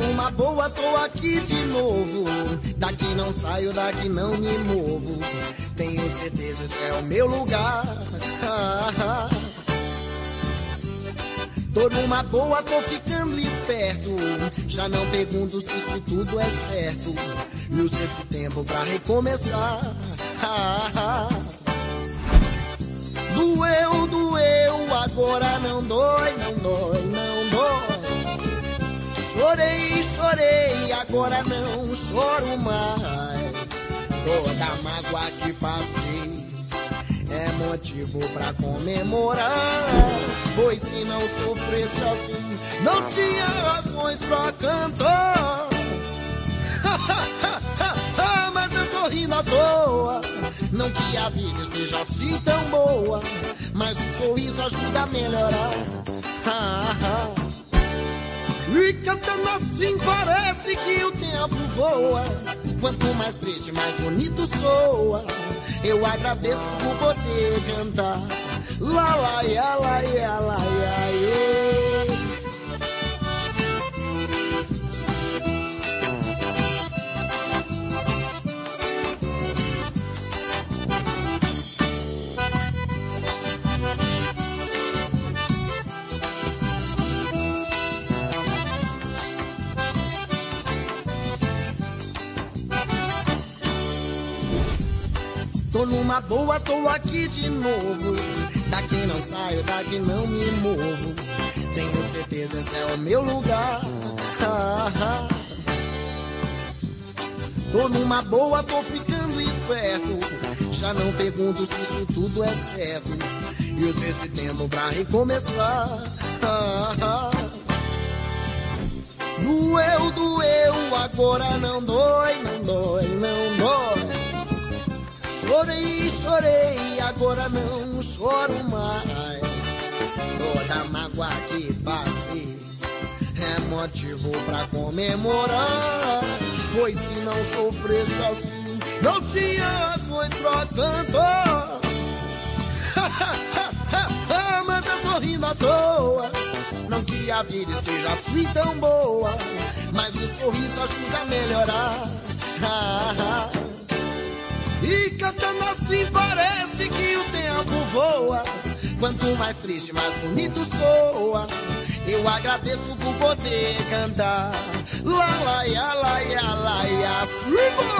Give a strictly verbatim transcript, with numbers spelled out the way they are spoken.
numa boa, tô aqui de novo. Daqui não saio, daqui não me movo. Tenho certeza, esse é o meu lugar. Tô numa boa, tô ficando esperto. Já não pergunto se isso tudo é certo. E uso esse tempo pra recomeçar. Doeu, doeu, agora não dói, não dói, não dói. Chorei, chorei, agora não choro mais. Toda a mágoa que passei é motivo pra comemorar. Pois se não sofresse assim, não tinha razões pra cantar. Mas eu tô rindo à toa. Não que a vida esteja assim tão boa, mas o sorriso ajuda a melhorar. E cantando assim parece que o tempo voa. Quanto mais triste, mais bonito soa. Eu agradeço por poder cantar. Lá, lá, ia, lá, ia, lá, ia, ia. Tô numa boa, tô aqui de novo. Daqui não saio, daqui não me movo. Tenho certeza, esse é o meu lugar. Tô numa boa, tô ficando esperto. Já não pergunto se isso tudo é certo. E uso esse tempo pra recomeçar. Doeu, doeu, agora não dói, não dói, não dói. Chorei, chorei, agora não choro mais. Toda a mágoa que passei é motivo pra comemorar. Pois se não sofresse assim, não tinha razões pra cantar. Mas eu tô rindo à toa. Não que a vida esteja assim tão boa, mas o sorriso ajuda a melhorar. E cantando assim parece que o tempo voa. Quanto mais triste, mais bonito soa. Eu agradeço por poder cantar. Lá, lá, ia, lá, ia, lá, ia.